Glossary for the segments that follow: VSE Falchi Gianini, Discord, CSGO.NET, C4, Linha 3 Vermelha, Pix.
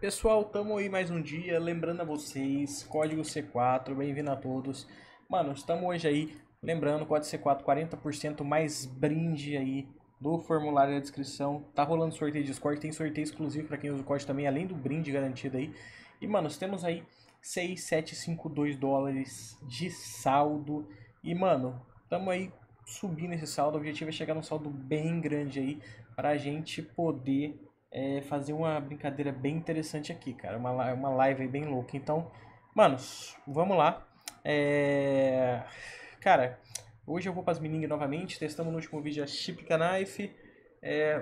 Pessoal, tamo aí mais um dia, lembrando a vocês, código C4, bem-vindo a todos. Mano, estamos hoje aí, lembrando, código C4, 40% mais brinde aí do formulário da descrição. Tá rolando sorteio de Discord, tem sorteio exclusivo pra quem usa o código também, além do brinde garantido aí. E, mano, temos aí 6,752 dólares de saldo. E, mano, tamo aí subindo esse saldo, o objetivo é chegar num saldo bem grande aí, pra gente poder... fazer uma brincadeira bem interessante aqui, cara. Uma live aí bem louca. Então, manos, vamos lá. Cara, hoje eu vou para as miningas novamente. Testamos no último vídeo a Chipka Knife.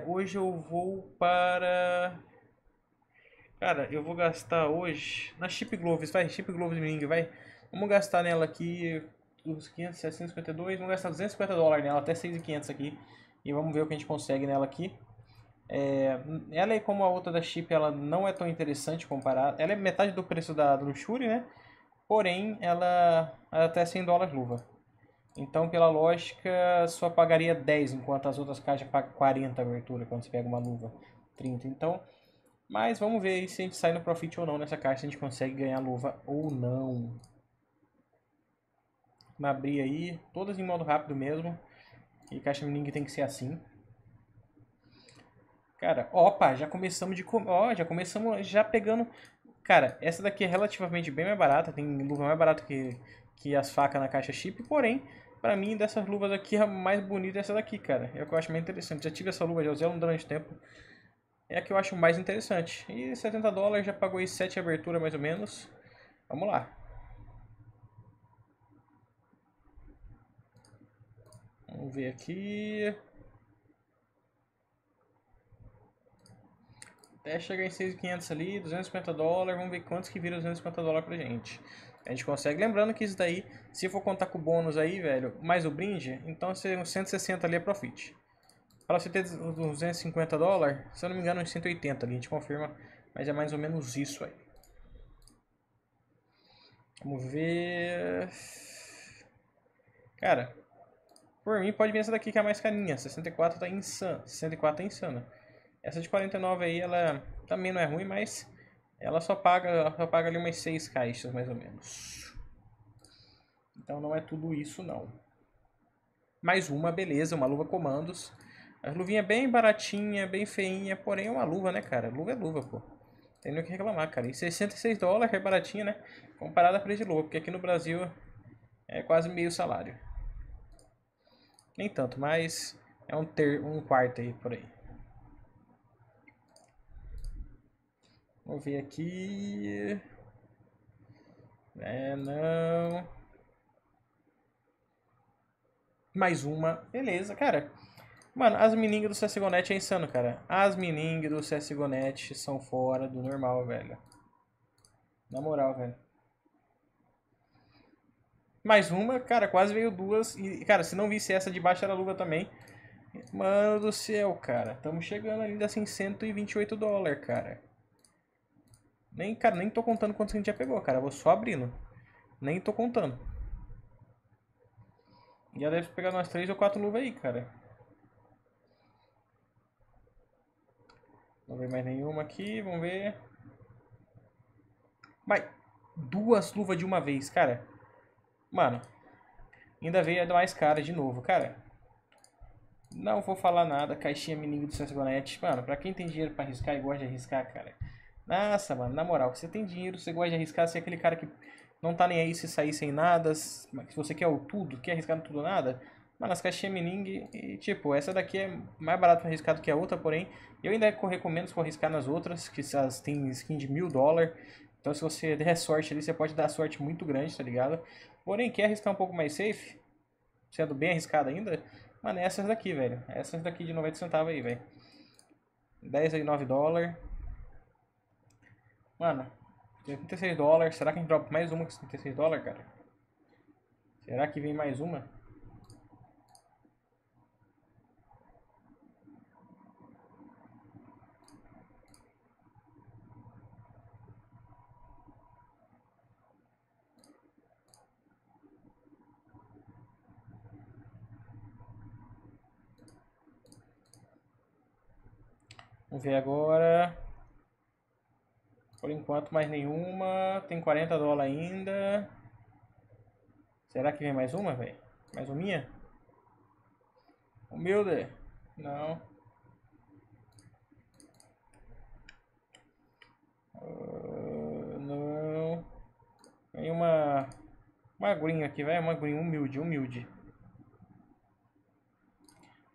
Hoje eu vou para... Cara, eu vou gastar hoje... Na Chip Gloves, vai. Chip Gloves mininga, vai. Vamos gastar nela aqui uns 500, 752. Vamos gastar 250 dólares nela, até 6.500 aqui. E vamos ver o que a gente consegue nela aqui. Ela, como a outra da Chip, ela não é tão interessante comparada. Ela é metade do preço da Luxury, né? Porém, ela é até 100 dólares luva. Então, pela lógica, só pagaria 10, enquanto as outras caixas pagam 40 abertura quando você pega uma luva, 30. Então, mas vamos ver aí se a gente sai no profit ou não nessa caixa, se a gente consegue ganhar luva ou não. Vamos abrir aí, todas em modo rápido mesmo. E caixa mining tem que ser assim. Cara, opa, já começamos de... Ó, já começamos já pegando... Cara, essa daqui é relativamente bem mais barata. Tem luva mais barata que as facas na caixa Chip. Porém, pra mim, dessas luvas aqui, a mais bonita é essa daqui, cara. É o que eu acho mais interessante. Já tive essa luva, já usei ela durante o tempo. É a que eu acho mais interessante. E 70 dólares, já pagou aí 7 aberturas, mais ou menos. Vamos lá. Vamos ver aqui... Até chegar em 6.500 ali, 250 dólares, vamos ver quantos que vira 250 dólares pra gente. A gente consegue, lembrando que isso daí, se for contar com o bônus aí, velho, mais o brinde, então 160 ali é profit. Pra você ter 250 dólares, se eu não me engano, uns 180 ali, a gente confirma, mas é mais ou menos isso aí. Vamos ver... Cara, por mim pode vir essa daqui que é a mais carinha, 64 tá insana, 64 tá insana. Essa de 49 aí, ela também não é ruim, mas ela só paga ali umas 6 caixas, mais ou menos. Então não é tudo isso, não. Mais uma, beleza, uma luva comandos. A luvinha bem baratinha, bem feinha, porém é uma luva, né, cara? Luva é luva, pô. Tem nem o que reclamar, cara. E 66 dólares é baratinha, né? Comparada a preço de luva, porque aqui no Brasil é quase meio salário. Nem tanto, mas é um quarto aí, por aí. Vamos ver aqui. Não. Mais uma. Beleza, cara. Mano, as miningas do CSGO.NET é insano, cara. As miningas do CSGO.NET são fora do normal, velho. Na moral, velho. Mais uma. Cara, quase veio duas. E, cara, se não visse essa de baixo, era luva também. Mano do céu, cara. Estamos chegando ainda assim, 128 dólares, cara. Cara, nem tô contando quantos a gente já pegou, cara. Vou só abrindo. Nem tô contando. Já deve pegar umas 3 ou 4 luvas aí, cara. Não vem mais nenhuma aqui, vamos ver. Vai! 2 luvas de uma vez, cara. Mano. Ainda veio a mais cara de novo, cara. Não vou falar nada. Caixinha mininga do CSGO.NET. Mano, pra quem tem dinheiro pra arriscar e gosta de arriscar, cara. Nossa, mano, na moral, você tem dinheiro, você gosta de arriscar, você é aquele cara que não tá nem aí se sair sem nada, se você quer o tudo, quer arriscar no tudo ou nada, mas nas caixinhas mining, e, tipo, essa daqui é mais barata pra arriscar do que a outra, porém, eu ainda recomendo se for arriscar nas outras, que elas têm skin de $1.000, então se você der sorte ali, você pode dar sorte muito grande, tá ligado? Porém, quer arriscar um pouco mais safe, sendo bem arriscado ainda, mano, é essas daqui, velho, essas daqui de 90 centavos aí, velho, 10 aí, $9. Mano, 36 dólares. Será que a gente dropa mais uma com 36 dólares, cara? Será que vem mais uma? Vamos ver agora. Por enquanto mais nenhuma. Tem $40 ainda. Será que vem mais uma, velho? Mais uma minha? Humilde? Não. Não. Tem uma... magrinho aqui, velho. Magrinho, humilde.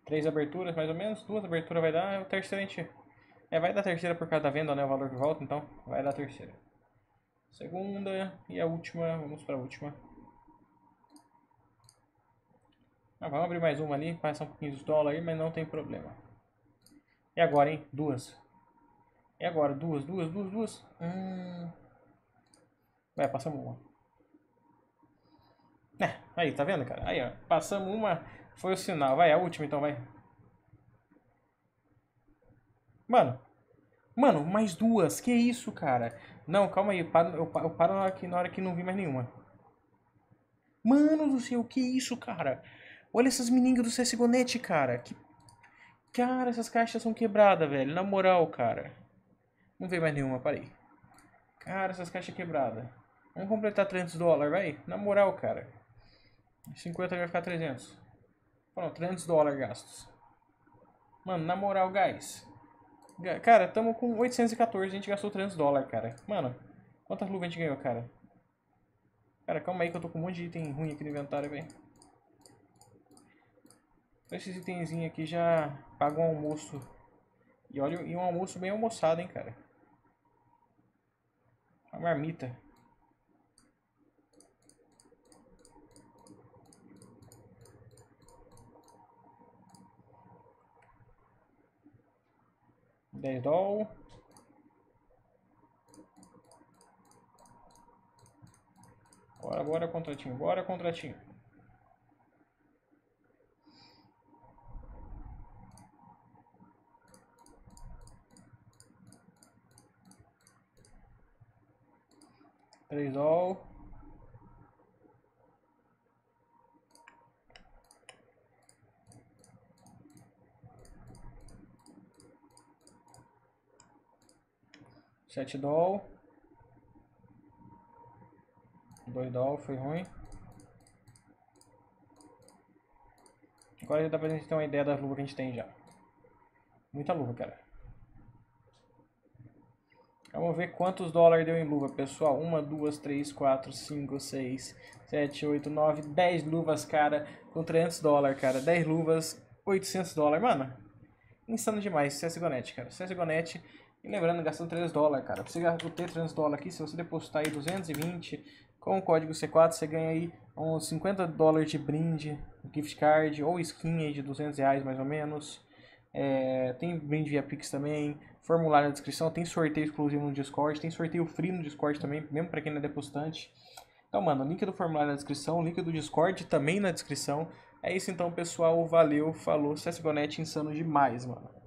3 aberturas, mais ou menos. 2 aberturas vai dar. O terceiro a gente... é, vai dar a terceira por causa da venda, né? O valor que volta, então vai dar a terceira. Segunda e a última. Vamos para a última. Ah, vamos abrir mais uma ali. Passar um pouquinho de dólar aí, mas não tem problema. E agora, hein? Duas. E agora? Duas. Vai, passamos uma. É, aí, tá vendo, cara? Aí, ó. Passamos uma. Foi o sinal. Vai, a última, então, vai. Mano, mais duas. Que isso, cara? Não, calma aí. Eu paro na hora que não vi mais nenhuma. Mano do céu, que isso, cara? Olha essas meninas do CSGO.NET, cara. Cara, essas caixas são quebradas, velho. Na moral, cara. Não veio mais nenhuma, parei. Cara, essas caixas quebradas. Vamos completar $300, vai. Na moral, cara. 50 vai ficar 300. Pronto, $300 gastos. Mano, na moral, guys. Cara, tamo com 814, a gente gastou $300, cara. Mano, quantas luvas a gente ganhou, cara? Cara, calma aí que eu tô com um monte de item ruim aqui no inventário, velho. Esses itenzinhos aqui já pagam um almoço. E olha, e um almoço bem almoçado, hein, cara. Uma marmita. $10. Bora, contratinho. $3. $7. $2, foi ruim. Agora já dá pra gente ter uma ideia das luvas que a gente tem já. Muita luva, cara. Vamos ver quantos dólares deu em luva, pessoal. 1, 2, 3, 4, 5, 6, 7, 8, 9, 10 luvas, cara. Com $300, cara. 10 luvas, $800. Mano, insano demais. CSGO.NET, cara. CSGO.NET. E lembrando, gastando $300, cara. Pra você ter $300 aqui, se você depositar aí 220 com o código C4, você ganha aí uns $50 de brinde, gift card ou skin aí de R$200 mais ou menos. É, tem brinde via Pix também, formulário na descrição, tem sorteio exclusivo no Discord, tem sorteio free no Discord também, mesmo pra quem não é depositante. Então, mano, link do formulário na descrição, link do Discord também na descrição. É isso então, pessoal. Valeu, falou. CSGO.NET insano demais, mano.